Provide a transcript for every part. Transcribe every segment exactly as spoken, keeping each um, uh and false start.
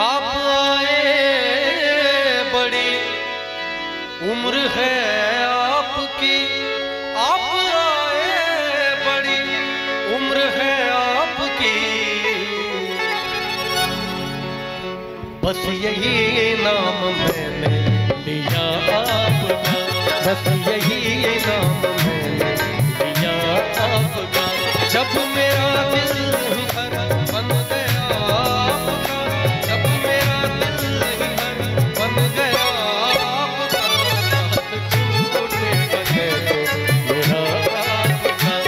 आप आए, बड़ी उम्र है आपकी, आप आए, बड़ी उम्र है आपकी, बस यही नाम मैंने लिया आपका, बस यही नाम मैंने लिया आपका, जब मेरा दिल भरा बन गया आपका,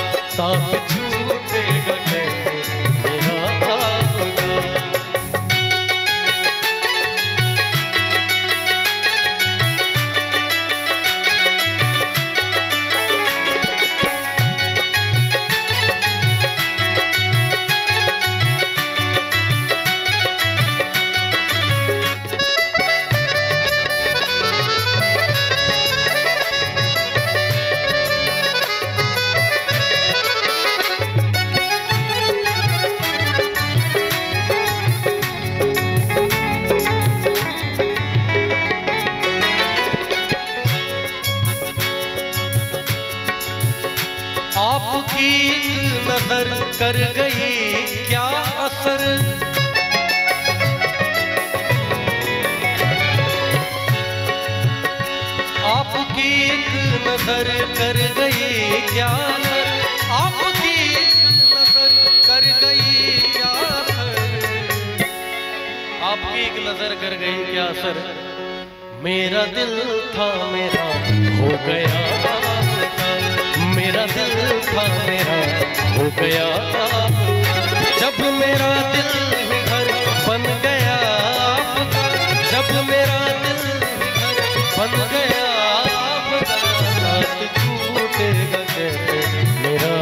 जब मेरा दिल भरा बन गया आपका, साथ झूठे गले तो मेरा आपका, साथ झूठे गले तो मेरा कर गई क्या असर, आपकी नजर कर गई क्या, आपकी नजर कर गई क्या असर, आपकी एक नजर कर गई क्या असर, मेरा दिल था मेरा हो गया, मेरा दिल था मेरा हो गया, जब मेरा दिल घर बन गया आपका, जब मेरा दिल घर बन गया आपका, साथ झूठे गले मेरा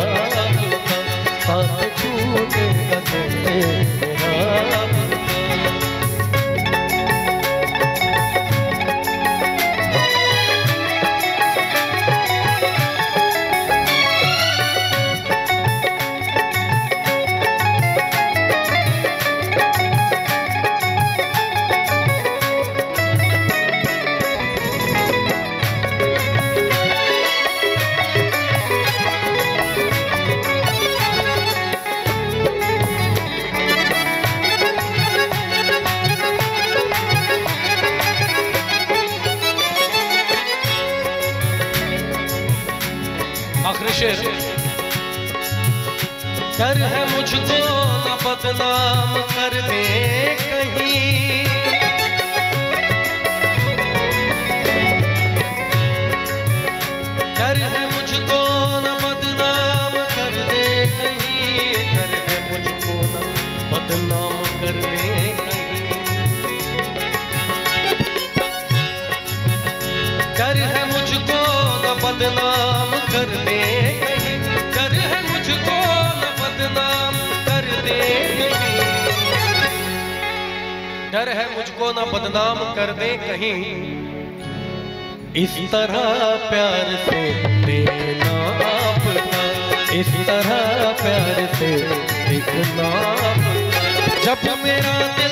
आपका, साथ झूठे गले मेरा आपका। डर है मुझको न बदनाम कर दे कहीं, डर है मुझको न बदनाम कर दे कहीं, डर है मुझको न बदनाम कर दे कहीं, डर है मुझको न बदनाम कर दे कहीं, डर है मुझको न बदनाम कर दे कहीं, डर है मुझको न बदनाम कर दे कहीं, इस तरह प्यार से देखना आपका, इस तरह प्यार से देखना, जब मेरा